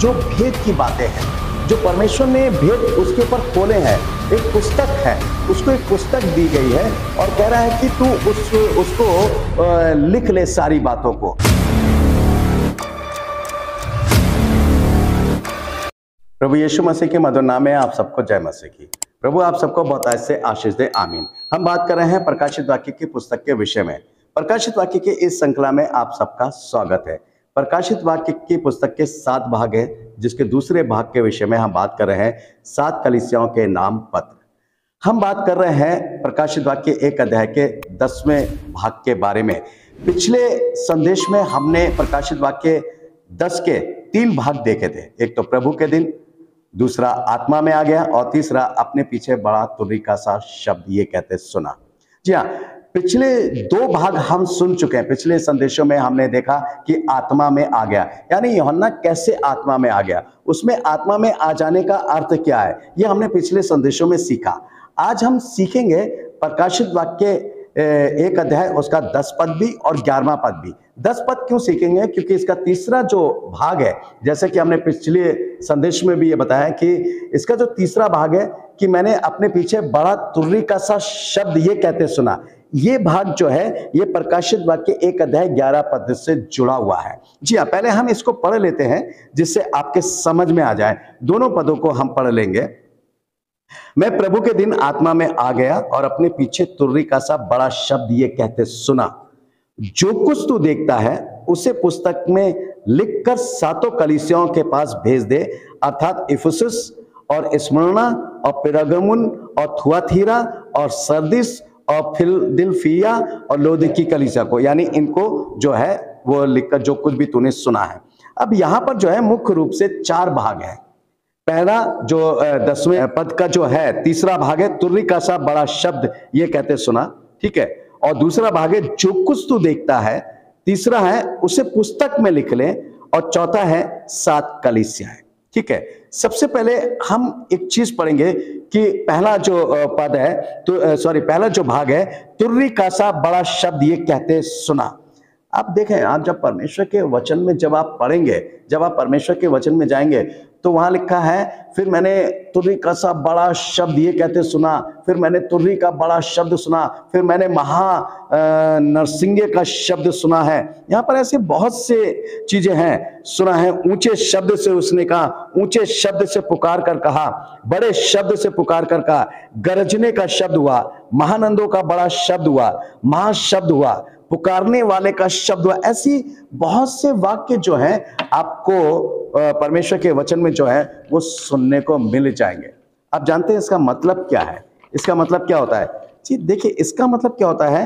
जो भेद की बातें हैं, जो परमेश्वर ने भेद उसके ऊपर खोले हैं। एक पुस्तक है, उसको एक पुस्तक दी गई है और कह रहा है कि तू उसको लिख ले सारी बातों को। प्रभु यीशु मसीह के मधुर नाम में आप सबको जय मसीह की। प्रभु आप सबको बहुत आज से आशीष दे, आमीन। हम बात कर रहे हैं प्रकाशित वाक्य की पुस्तक के विषय में। प्रकाशित वाक्य के इस श्रृंखला में आप सबका स्वागत है। प्रकाशित वाक्य की पुस्तक के 7 भाग है, जिसके दूसरे भाग के विषय में हम बात कर रहे हैं 7 कलीसियाओं के नाम पत्र। हम बात कर रहे हैं प्रकाशित वाक्य 1 अध्याय के 10वें भाग के बारे में। पिछले संदेश में हमने प्रकाशित वाक्य 10 के 3 भाग देखे थे। एक तो प्रभु के दिन, दूसरा आत्मा में आ गया, और तीसरा अपने पीछे बड़ा तुर्की का सा शब्द ये कहते सुना। जी हाँ, पिछले 2 भाग हम सुन चुके हैं। पिछले संदेशों में हमने देखा कि आत्मा में आ गया, यानी यूहन्ना कैसे आत्मा में आ गया, उसमें आत्मा में आ जाने का अर्थ क्या है, ये हमने पिछले संदेशों में सीखा। आज हम सीखेंगे प्रकाशित वाक्य 1 अध्याय उसका 10 पद भी और 11वां पद भी। 10 पद क्यों सीखेंगे? क्योंकि इसका तीसरा जो भाग है, जैसे कि हमने पिछले संदेश में भी ये बताया कि इसका जो तीसरा भाग है कि मैंने अपने पीछे बड़ा तुर्री का सा शब्द ये कहते सुना, ये भाग जो है ये प्रकाशित वाक्य 1 अध्याय 11 पद से जुड़ा हुआ है। जी हाँ, पहले हम इसको पढ़ लेते हैं जिससे आपके समझ में आ जाए। दोनों पदों को हम पढ़ लेंगे। मैं प्रभु के दिन आत्मा में आ गया और अपने पीछे तुर्री का सा बड़ा शब्द ये कहते सुना, जो कुछ तू देखता है उसे पुस्तक में लिखकर 7 कलीसियाओं के पास भेज दे, अर्थात इफिसुस और स्मुरना और पिरगमुन और थुआथीरा और सरदीस और फिलदिलफिया और लोदी की कलीसिया को, यानी इनको जो है वो लिखकर जो कुछ भी तूने सुना है। अब यहाँ पर जो है मुख्य रूप से 4 भाग है। पहला जो 10वें पद का जो है तीसरा भाग है तुर्री का सा बड़ा शब्द ये कहते सुना, ठीक है, और दूसरा भाग है जो कुछ तू देखता है, तीसरा है उसे पुस्तक में लिख ले, और चौथा है 7 कलीसियाएं, ठीक है। सबसे पहले हम एक चीज पढ़ेंगे कि पहला जो पद है तो पहला जो भाग है तुर्री का सा बड़ा शब्द ये कहते सुना। आप देखें, आप जब परमेश्वर के वचन में जब आप पढ़ेंगे, जब आप परमेश्वर के वचन में जाएंगे तो वहां लिखा है, फिर मैंने तुर्री का सा बड़ा शब्द ये कहते सुना, फिर मैंने तुर्री का बड़ा शब्द सुना, फिर मैंने महा नरसिंगे का शब्द सुना है। यहाँ पर ऐसे बहुत से चीजें हैं। सुना है, ऊंचे शब्द से उसने कहा, ऊंचे शब्द से पुकार कर कहा, बड़े शब्द से पुकार कर कहा, गरजने का शब्द हुआ, महानंदों का बड़ा शब्द हुआ, महाशब्द हुआ, पुकारने वाले का शब्द हुआ। ऐसी बहुत से वाक्य जो हैं आपको परमेश्वर के वचन में जो है वो सुनने को मिल जाएंगे। आप जानते हैं इसका मतलब क्या है? इसका मतलब क्या होता है जी? देखिए, इसका मतलब क्या होता है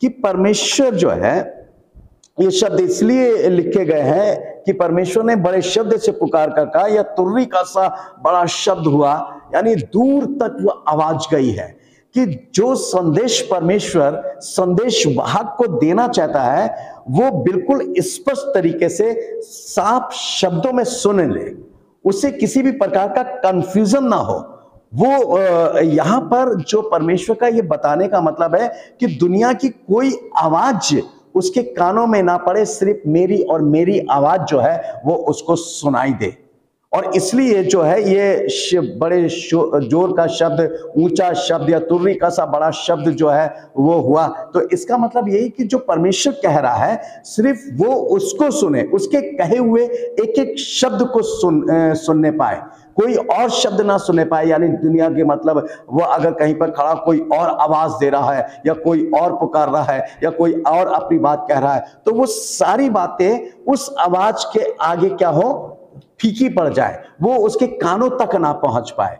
कि परमेश्वर जो है, ये शब्द इसलिए लिखे गए हैं कि परमेश्वर ने बड़े शब्द से पुकार कर कहा या तुर्री का सा बड़ा शब्द हुआ, यानी दूर तक वो आवाज गई है कि जो संदेश परमेश्वर संदेश वाहक को देना चाहता है वो बिल्कुल स्पष्ट तरीके से साफ शब्दों में सुन ले, उसे किसी भी प्रकार का कंफ्यूजन ना हो। वो यहाँ पर जो परमेश्वर का ये बताने का मतलब है कि दुनिया की कोई आवाज उसके कानों में ना पड़े, सिर्फ मेरी और मेरी आवाज जो है वो उसको सुनाई दे। और इसलिए जो है ये बड़े जोर का शब्द, ऊंचा शब्द या तुर्री का सा बड़ा शब्द जो है वो हुआ। तो इसका मतलब यही कि जो परमेश्वर कह रहा है सिर्फ वो उसको सुने, उसके कहे हुए एक एक शब्द को सुनने पाए, कोई और शब्द ना सुनने पाए। यानी दुनिया के मतलब वो अगर कहीं पर खड़ा कोई और आवाज दे रहा है या कोई और पुकार रहा है या कोई और अपनी बात कह रहा है तो वो सारी बातें उस आवाज के आगे क्या हो, फीकी पड़ जाए, वो उसके कानों तक ना पहुंच पाए।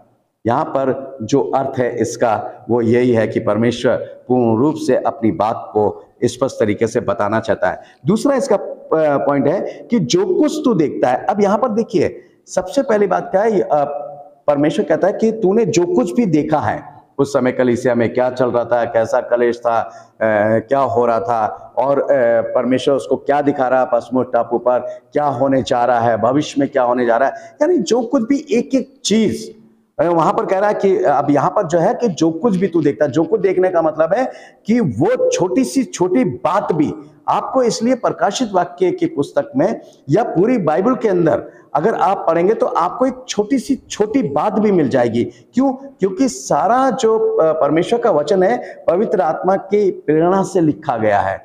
यहाँ पर जो अर्थ है इसका वो यही है कि परमेश्वर पूर्ण रूप से अपनी बात को स्पष्ट तरीके से बताना चाहता है। दूसरा इसका पॉइंट है कि जो कुछ तू देखता है, अब यहाँ पर देखिए सबसे पहली बात क्या है, परमेश्वर कहता है कि तूने जो कुछ भी देखा है उस समय कलीसिया में क्या चल रहा था, कैसा कलेश था, क्या हो रहा था, और परमेश्वर उसको क्या दिखा रहा है, पत्मुस टापू पर क्या होने जा रहा है, भविष्य में क्या होने जा रहा है, यानी जो कुछ भी एक एक चीज वहां पर कह रहा है कि अब यहाँ पर जो है कि जो कुछ भी तू देखता है, जो कुछ देखने का मतलब है कि वो छोटी सी छोटी बात भी आपको इसलिए प्रकाशित वाक्य की पुस्तक में या पूरी बाइबल के अंदर अगर आप पढ़ेंगे तो आपको एक छोटी सी छोटी बात भी मिल जाएगी। क्यों? क्योंकि सारा जो परमेश्वर का वचन है पवित्र आत्मा की प्रेरणा से लिखा गया है।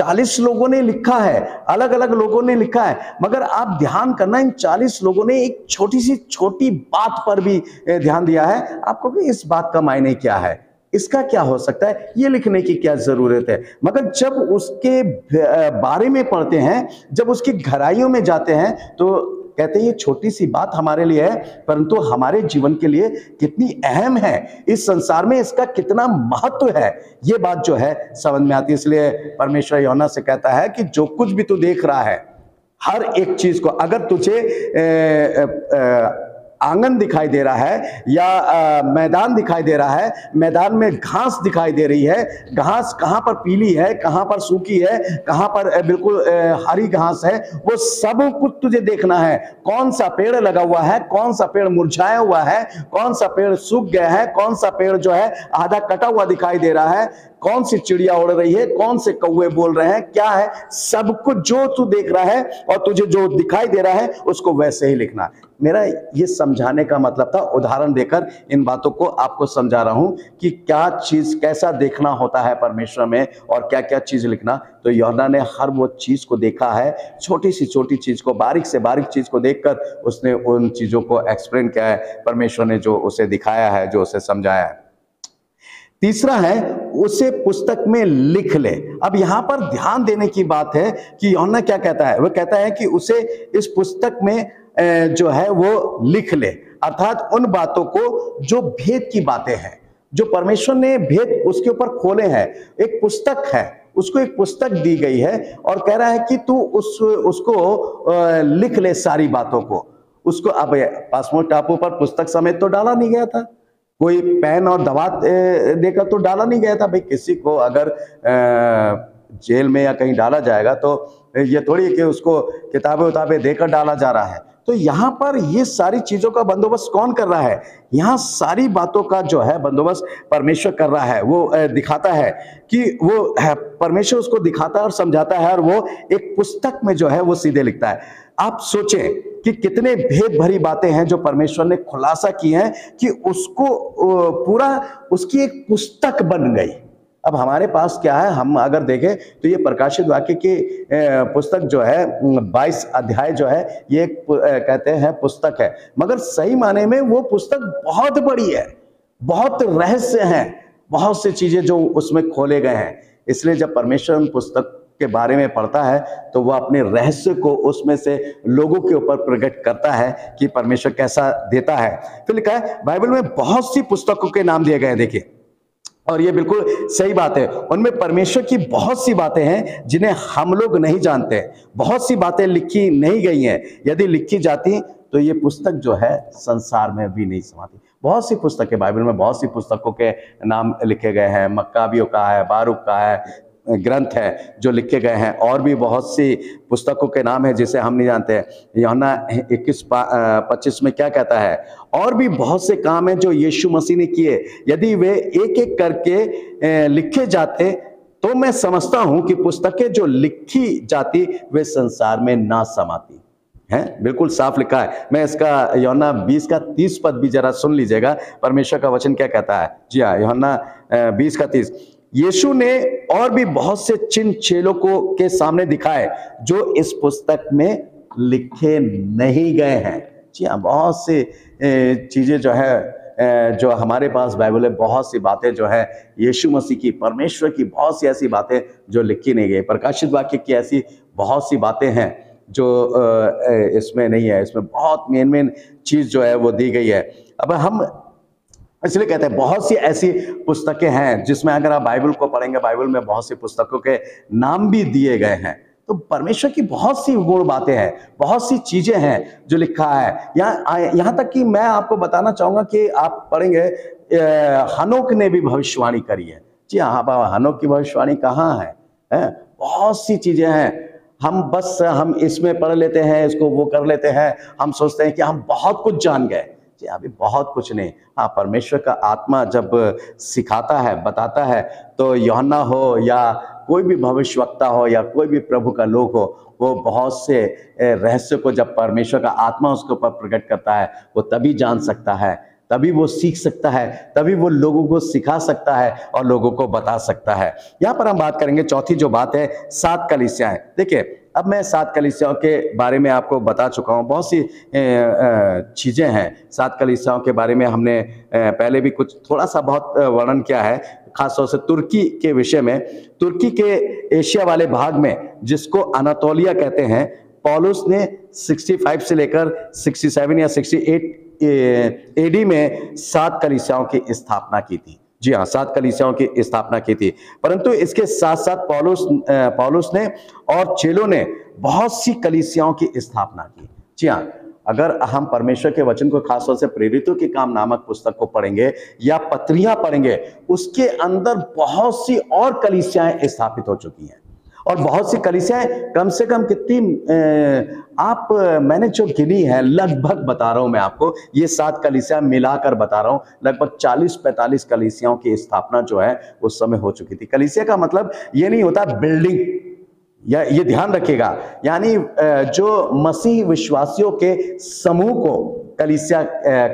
40 लोगों ने लिखा है, अलग अलग लोगों ने लिखा है, मगर आप ध्यान करना इन 40 लोगों ने एक छोटी सी छोटी बात पर भी ध्यान दिया है। आपको कि इस बात का मायने क्या है, इसका क्या हो सकता है, ये लिखने की क्या जरूरत है। मगर जब उसके बारे में पढ़ते हैं, जब उसकी गहराइयों में जाते हैं तो कहते हैं ये छोटी सी बात हमारे लिए है, परंतु हमारे जीवन के लिए कितनी अहम है, इस संसार में इसका कितना महत्व है, ये बात जो है समझ में आती है। इसलिए परमेश्वर यूहन्ना से कहता है कि जो कुछ भी तू देख रहा है, हर एक चीज को, अगर तुझे आंगन दिखाई दे रहा है या मैदान दिखाई दे रहा है, मैदान में घास दिखाई दे रही है, घास कहाँ पर पीली है, कहाँ पर सूखी है, कहाँ पर बिल्कुल हरी घास है, वो सब कुछ तुझे देखना है। कौन सा पेड़ लगा हुआ है, कौन सा पेड़ मुरझाया हुआ है, कौन सा पेड़ सूख गया है, कौन सा पेड़ जो है आधा कटा हुआ दिखाई दे रहा है, कौन सी चिड़िया उड़ रही है, कौन से कौवे बोल रहे हैं, क्या है, सब कुछ जो तू देख रहा है और तुझे जो दिखाई दे रहा है उसको वैसे ही लिखना। मेरा ये समझाने का मतलब था, उदाहरण देकर इन बातों को आपको समझा रहा हूं कि क्या चीज कैसा देखना होता है परमेश्वर में और क्या क्या चीज लिखना। तो यूहन्ना ने हर वो चीज को देखा है, छोटी सी छोटी चीज को, बारीक से बारीक चीज को देखकर उसने उन चीजों को एक्सप्लेन किया है, परमेश्वर ने जो उसे दिखाया है, जो उसे समझाया है। तीसरा है, उसे पुस्तक में लिख ले। अब यहाँ पर ध्यान देने की बात है कि यूहन्ना क्या कहता है। वह कहता है कि उसे इस पुस्तक में जो है वो लिख ले, अर्थात उन बातों को जो भेद की बातें हैं, जो परमेश्वर ने भेद उसके ऊपर खोले हैं। एक पुस्तक है, उसको एक पुस्तक दी गई है और कह रहा है कि तू उसको लिख ले, सारी बातों को उसको। अब पासमो टापू पर पुस्तक समेत तो डाला नहीं गया था, कोई पेन और दवात देकर तो डाला नहीं गया था। भाई किसी को अगर जेल में या कहीं डाला जाएगा तो ये थोड़ी कि उसको किताबें उताबें देकर डाला जा रहा है। तो यहाँ पर ये सारी चीज़ों का बंदोबस्त कौन कर रहा है? यहाँ सारी बातों का जो है बंदोबस्त परमेश्वर कर रहा है। वो दिखाता है कि वो परमेश्वर उसको दिखाता है और समझाता है, और वो एक पुस्तक में जो है वो सीधे लिखता है। आप सोचें कि कितने भेद भरी बातें हैं जो परमेश्वर ने खुलासा की हैं कि उसको पूरा उसकी एक पुस्तक बन गई। अब हमारे पास क्या है, हम अगर देखें तो ये प्रकाशित वाक्य की पुस्तक जो है 22 अध्याय जो है ये कहते हैं पुस्तक है, मगर सही माने में वो पुस्तक बहुत बड़ी है, बहुत रहस्य हैं, बहुत सी चीज़ें जो उसमें खोले गए हैं। इसलिए जब परमेश्वर उन पुस्तक के बारे में पढ़ता है तो वह अपने रहस्य को उसमें से लोगों के ऊपर प्रकट करता है कि परमेश्वर कैसा देता है। तो लिखा है बाइबल में बहुत सी पुस्तकों के नाम दिए गए हैं, देखिए, और ये बिल्कुल सही बात है। उनमें परमेश्वर की बहुत सी बातें हैं जिन्हें हम लोग नहीं जानते, बहुत सी बातें लिखी नहीं गई हैं। यदि लिखी जाती तो ये पुस्तक जो है संसार में भी नहीं समाती। बहुत सी पुस्तकें, बाइबल में बहुत सी पुस्तकों के नाम लिखे गए हैं, मक्काबियों का है, बारूक का है ग्रंथ है जो लिखे गए हैं, और भी बहुत सी पुस्तकों के नाम है जिसे हम नहीं जानते हैं। यूहन्ना 21:25 में क्या कहता है, और भी बहुत से काम हैं जो यीशु मसीह ने किए, यदि वे एक एक करके लिखे जाते तो मैं समझता हूं कि पुस्तकें जो लिखी जाती वे संसार में ना समाती हैं। बिल्कुल साफ लिखा है। मैं इसका यूहन्ना 20:30 पद भी जरा सुन लीजिएगा, परमेश्वर का वचन क्या कहता है। जी हाँ, यूहन्ना 20:30, यीशु ने और भी बहुत से चिन्ह चेलों को के सामने दिखाए जो इस पुस्तक में लिखे नहीं गए हैं। जी हाँ, बहुत सी चीज़ें जो है, जो हमारे पास बाइबल है, बहुत सी बातें जो है यीशु मसीह की, परमेश्वर की बहुत सी ऐसी बातें जो लिखी नहीं गई। प्रकाशित वाक्य की ऐसी बहुत सी बातें हैं जो इसमें नहीं है, इसमें बहुत मेन चीज़ जो है वो दी गई है। अब हम इसलिए कहते हैं बहुत सी ऐसी पुस्तकें हैं जिसमें अगर आप बाइबल को पढ़ेंगे, बाइबल में बहुत सी पुस्तकों के नाम भी दिए गए हैं। तो परमेश्वर की बहुत सी गूढ़ बातें हैं, बहुत सी चीज़ें हैं जो लिखा है। यहाँ तक कि मैं आपको बताना चाहूँगा कि आप पढ़ेंगे हनोक ने भी भविष्यवाणी करी है। जी हाँ, बाबा हनोक की भविष्यवाणी कहाँ है? बहुत सी चीज़ें हैं। हम इसमें पढ़ लेते हैं, इसको वो कर लेते हैं, हम सोचते हैं कि हम बहुत कुछ जान गए। जी अभी बहुत कुछ नहीं। हाँ, परमेश्वर का आत्मा जब सिखाता है, बताता है, तो यूहन्ना हो या कोई भी भविष्यवक्ता हो या कोई भी प्रभु का लोग हो, वो बहुत से रहस्य को जब परमेश्वर का आत्मा उसके ऊपर प्रकट करता है, वो तभी जान सकता है, तभी वो सीख सकता है, तभी वो लोगों को सिखा सकता है और लोगों को बता सकता है। यहाँ पर हम बात करेंगे चौथी जो बात है, 7 कलीसियाएं। देखिए, अब मैं 7 कलीसियाओं के बारे में आपको बता चुका हूँ, बहुत सी चीज़ें हैं 7 कलीसियाओं के बारे में। हमने पहले भी कुछ थोड़ा सा बहुत वर्णन किया है, खासतौर से तुर्की के विषय में। तुर्की के एशिया वाले भाग में, जिसको अनातोलिया कहते हैं, पौलुस ने 65 से लेकर 67 या 68 एडी में 7 कलीसियाओं की स्थापना की थी। जी हाँ, 7 कलीसियाओं की स्थापना की थी। परंतु इसके साथ साथ पौलुस ने और चेलों ने बहुत सी कलीसियाओं की स्थापना की। जी हाँ, अगर हम परमेश्वर के वचन को, खासतौर से प्रेरितों के काम नामक पुस्तक को पढ़ेंगे या पत्रियां पढ़ेंगे, उसके अंदर बहुत सी और कलीसियाएं स्थापित हो चुकी हैं। और बहुत सी कलीसियाएं, कम से कम कितनी आप, मैंने जो गिनी है, लगभग बता रहा हूं मैं आपको, ये 7 कलीसिया मिलाकर बता रहा हूँ, लगभग 40-45 कलीसियाओं की स्थापना जो है उस समय हो चुकी थी। कलीसिया का मतलब ये नहीं होता बिल्डिंग, या ये ध्यान रखिएगा, यानी जो मसीह विश्वासियों के समूह को कलीसिया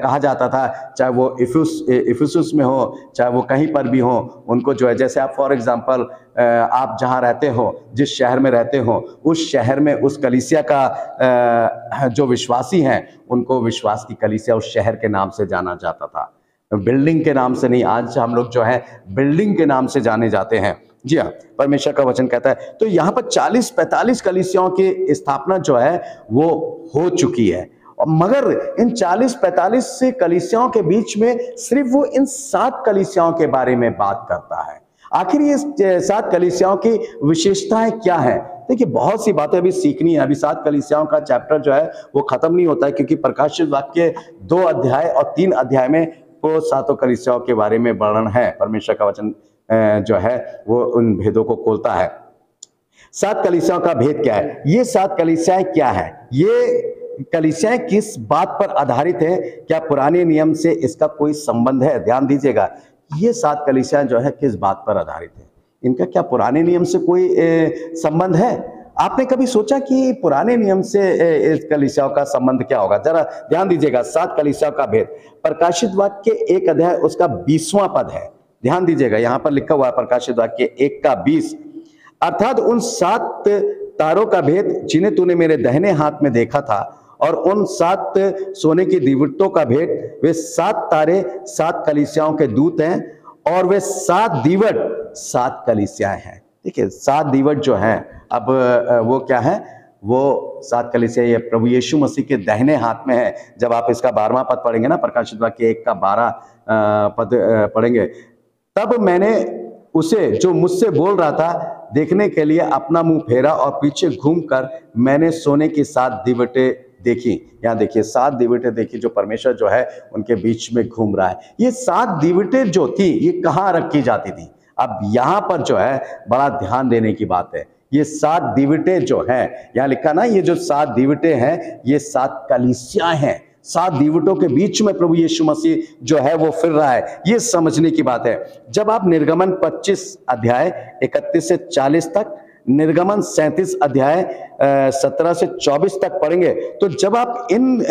कहा जाता था, चाहे वो इफिसुस में हो, चाहे वो कहीं पर भी हो, उनको जो है, जैसे आप फॉर एग्जांपल, आप जहाँ रहते हो, जिस शहर में रहते हो, उस शहर में उस कलीसिया का जो विश्वासी हैं, उनको विश्वास की कलीसिया उस शहर के नाम से जाना जाता था, बिल्डिंग के नाम से नहीं। आज हम लोग जो है बिल्डिंग के नाम से जाने जाते हैं। जी हाँ, परमेश्वर का वचन कहता है। तो यहाँ पर 40-45 कलीसियाओं की स्थापना जो है वो हो चुकी है, मगर इन 40-45 से कलीसियाओं के बीच में सिर्फ वो इन 7 कलीसियाओं के बारे में बात करता है। आखिर ये 7 कलीसियाओं की विशेषताएं क्या है? देखिए, बहुत सी बातें अभी सीखनी है। अभी 7 कलीसियाओं का चैप्टर जो है वो खत्म नहीं होता है, क्योंकि प्रकाशित वाक्य 2 अध्याय और 3 अध्याय में वो 7 कलीसियाओं के बारे में वर्णन है। परमेश्वर का वचन जो है वो उन भेदों को खोलता है। 7 कलीसियाओं का भेद क्या है? ये 7 कलीसियाएं क्या है? ये कलीसियाएं किस बात पर आधारित है? क्या पुराने नियम से इसका कोई संबंध है? ध्यान दीजिएगा, ये 7 कलीसियाएं जो है किस बात पर आधारित है? इनका क्या पुराने नियम से कोई संबंध है? आपने कभी सोचा कि पुराने नियम से इस कलीसियाओं का संबंध क्या होगा? जरा ध्यान दीजिएगा, 7 कलीसियाओं का भेद। प्रकाशित वाक्य 1 अध्याय उसका 20वां पद है। ध्यान दीजिएगा, यहाँ पर लिखा हुआ है प्रकाशित वाक्य 1:20, अर्थात उन 7 तारों का भेद जिन्हें तूने मेरे दहने हाथ में देखा था, और उन 7 सोने की दीवटों का भेद। वे 7 तारे 7 कलीसियाओं के दूत हैं, और वे 7 दीवट 7 कलीसियाएं हैं। ठीक है, 7 दीवट जो हैं, अब वो क्या है? वो 7 कलीसिया ये प्रभु यीशु मसीह के दाहिने हाथ में है। जब आप इसका 12वां पद पढ़ेंगे ना, प्रकाशित वाक्य 1:12 पद पढ़ेंगे, तब मैंने उसे जो मुझसे बोल रहा था देखने के लिए अपना मुंह फेरा, और पीछे घूमकर मैंने सोने की 7 दीवटें देखी। यहाँ देखिए, 7 दीवटें देखी, जो परमेश्वर जो है उनके बीच में घूम रहा है। ये 7 दीवटें जो थी, ये कहाँ रखी जाती थी? अब यहाँ पर जो है बड़ा ध्यान देने की बात है। ये 7 दीवटें जो हैं, यहाँ लिखा ना, ये जो 7 दीवटें हैं, ये 7 कलीसियाएं हैं। 7 दीवटों के बीच में प्रभु यीशु मसीह जो है वो फिर रहा है। ये समझने की बात है। जब आप निर्गमन 25 अध्याय 31 से 40 तक, निर्गमन 37 अध्याय 17 से 24 तक पढ़ेंगे, तो जब आप इन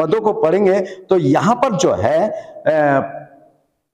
पदों को पढ़ेंगे, तो यहाँ पर जो है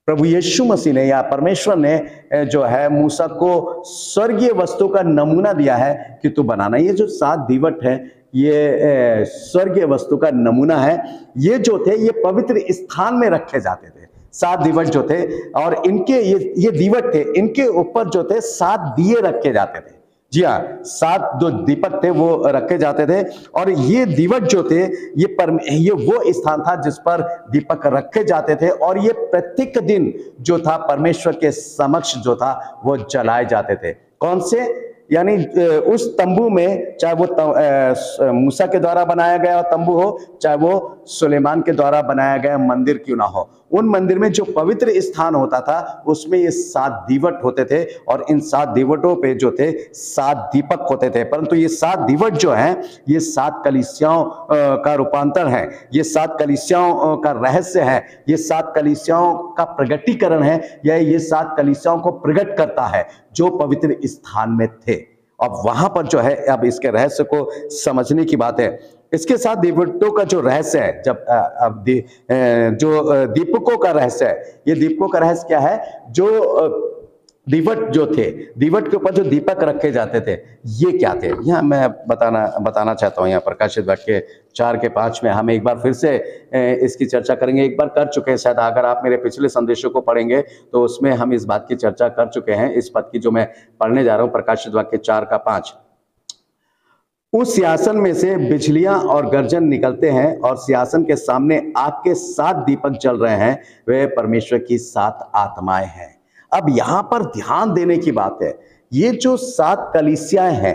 प्रभु यीशु मसीह ने या परमेश्वर ने जो है मूसा को स्वर्गीय वस्तु का नमूना दिया है कि तू बनाना। ये जो 7 दीवट है, ये स्वर्गीय वस्तु का नमूना है। ये जो थे, ये पवित्र स्थान में रखे जाते थे। 7 दीवट जो थे, और इनके ये दीवट थे, इनके ऊपर जो थे 7 दिए रखे जाते थे। जी हाँ, 7 जो दीपक थे वो रखे जाते थे, और ये दीवट जो थे, ये वो स्थान था जिस पर दीपक रखे जाते थे, और ये प्रत्येक दिन जो था परमेश्वर के समक्ष जो था वो जलाए जाते थे। कौन से? यानी उस तंबू में, चाहे वो मूसा के द्वारा बनाया गया तंबू हो, चाहे वो सुलेमान के द्वारा बनाया गया मंदिर क्यों ना हो, उन मंदिर में जो पवित्र स्थान होता था, उसमें ये 7 दीवट होते थे, और इन 7 दीवटों पे जो थे 7 दीपक होते थे। परंतु ये 7 दीवट जो हैं, ये 7 कलीसियाओं का रूपांतर है, ये 7 कलीसियाओं का रहस्य है, ये 7 कलीसियाओं का प्रगटीकरण है, या ये 7 कलीसियाओं को प्रकट करता है, जो पवित्र स्थान में थे। अब वहां पर जो है अब इसके रहस्य को समझने की बात है। इसके साथ दीपकों का जो रहस्य है, जो दीपकों का रहस्य है, ये दीपकों का रहस्य क्या है? जो दीवट जो थे, दीवट के ऊपर जो दीपक रखे जाते थे, ये क्या थे? यहाँ मैं बताना चाहता हूँ। यहाँ प्रकाशित वाक्य 4 के 5 में हम एक बार फिर से इसकी चर्चा करेंगे। एक बार कर चुके हैं शायद, अगर आप मेरे पिछले संदेशों को पढ़ेंगे तो उसमें हम इस बात की चर्चा कर चुके हैं। इस पद की जो मैं पढ़ने जा रहा हूँ, प्रकाशित वाक्य 4 का 5, उस सिंहासन में से बिजलियां और गर्जन निकलते हैं और सिंहासन के सामने आग के 7 दीपक जल रहे हैं, वे परमेश्वर की 7 आत्माएं हैं। अब यहाँ पर ध्यान देने की बात है, ये जो 7 कलीसियाएं हैं,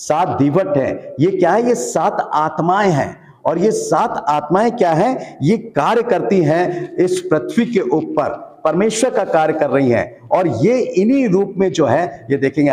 7 दीवट हैं, ये क्या है? ये 7 आत्माएं हैं। और ये 7 आत्माएं क्या हैं? ये कार्य करती हैं इस पृथ्वी के ऊपर, परमेश्वर का कार्य कर रही हैं। और ये इन्हीं रूप में जो है, ये देखेंगे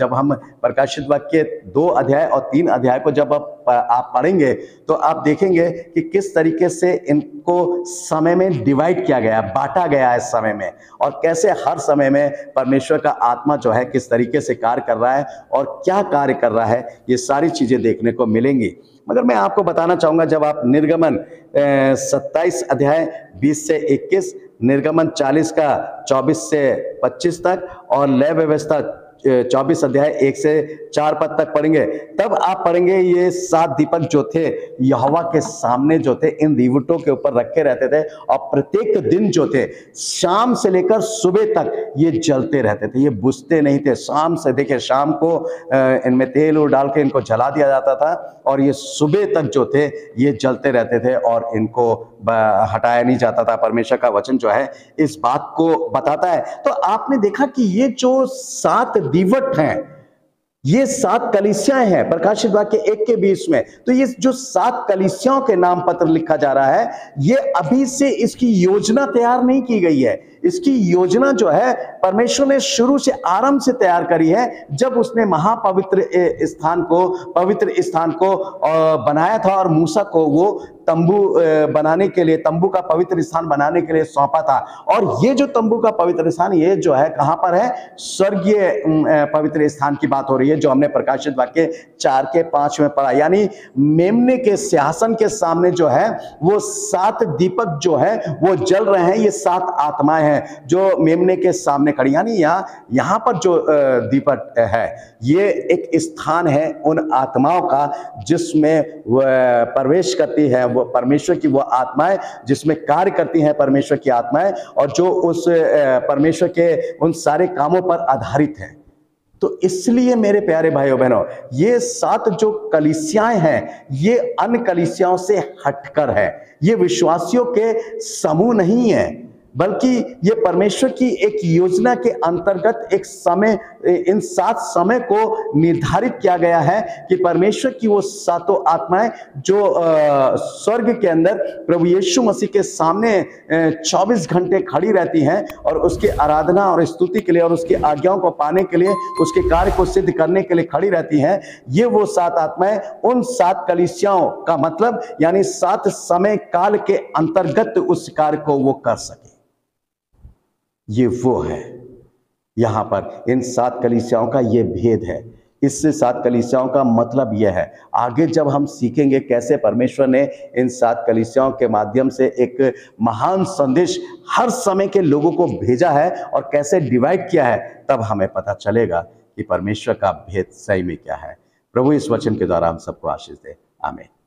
जब हम प्रकाशित वाक्य 2 अध्याय और 3 अध्याय को जब आप पढ़ेंगे तो आप देखेंगे कि किस तरीके से इनको समय में डिवाइड किया गया, बांटा गया है समय में, और कैसे हर समय में परमेश्वर का आत्मा जो है किस तरीके से कार्य कर रहा है और क्या कार्य कर रहा है, ये सारी चीजें देखने को मिलेंगी। मगर मैं आपको बताना चाहूंगा, जब आप निर्गमन 27 अध्याय 20 से 21, निर्गमन 40 का 24 से 25 तक और लैव्यव्यवस्था 24 अध्याय 1 से 4 पद तक पढ़ेंगे, तब आप पढ़ेंगे ये 7 दीपक जो थे यहोवा के सामने जो थे, इन दीवटों के ऊपर रखे रहते थे और प्रत्येक दिन जो थे शाम से लेकर सुबह तक ये जलते रहते थे, ये बुझते नहीं थे। शाम से देखिए, शाम को इनमें तेल और डाल के इनको जला दिया जाता था और ये सुबह तक जो थे ये जलते रहते थे और इनको हटाया नहीं जाता था। परमेश्वर का वचन जो है इस बात को बताता है। तो आपने देखा कि ये जो 7 दीवट हैं, ये 7 कलीसियाएं हैं, प्रकाशित वाक्य 1 के 20 में। तो ये जो 7 कलीसियाओं के नाम पत्र लिखा जा रहा है, ये अभी से इसकी योजना तैयार नहीं की गई है। इसकी योजना जो है परमेश्वर ने शुरू से आरंभ से तैयार करी है, जब उसने महापवित्र स्थान को, पवित्र स्थान को बनाया था और मूसा को वो तंबू बनाने के लिए, तंबू का पवित्र स्थान बनाने के लिए सौंपा था। और ये जो तंबू का पवित्र स्थान, ये जो है कहां पर है? स्वर्गीय पवित्र स्थान की बात हो रही है, जो हमने प्रकाशित वाक्य 4 के 5 में पढ़ा। यानी मेमने के सिंहासन के सामने जो है वो 7 दीपक जो है वो जल रहे हैं, ये 7 आत्माएं हैं जो मेमने के सामने खड़ी। यानी यहाँ पर जो दीपक है, ये एक स्थान है उन आत्माओं का जिसमें प्रवेश करती है वो परमेश्वर की वो आत्माएं, जिसमें कार्य करती हैं परमेश्वर की आत्माएं, और जो उस परमेश्वर के उन सारे कामों पर आधारित हैं। तो इसलिए मेरे प्यारे भाइयों बहनों, ये 7 जो कलीसियाएं हैं, ये अन्य कलीसियाओं से हटकर है, ये विश्वासियों के समूह नहीं है, बल्कि ये परमेश्वर की एक योजना के अंतर्गत एक समय, इन 7 समय को निर्धारित किया गया है कि परमेश्वर की वो 7 आत्माएं जो स्वर्ग के अंदर प्रभु यीशु मसीह के सामने 24 घंटे खड़ी रहती हैं और उसकी आराधना और स्तुति के लिए और उसकी आज्ञाओं को पाने के लिए, उसके कार्य को सिद्ध करने के लिए खड़ी रहती हैं, ये वो 7 आत्माएं उन 7 कलीसियाओं का मतलब, यानी 7 समय काल के अंतर्गत उस कार्य को वो कर सके, ये वो है। यहाँ पर इन 7 कलीसियाओं का ये भेद है। इससे 7 कलीसियाओं का मतलब यह है, आगे जब हम सीखेंगे कैसे परमेश्वर ने इन 7 कलीसियाओं के माध्यम से एक महान संदेश हर समय के लोगों को भेजा है और कैसे डिवाइड किया है, तब हमें पता चलेगा कि परमेश्वर का भेद सही में क्या है। प्रभु इस वचन के द्वारा हम सबको आशीष दे, आमीन।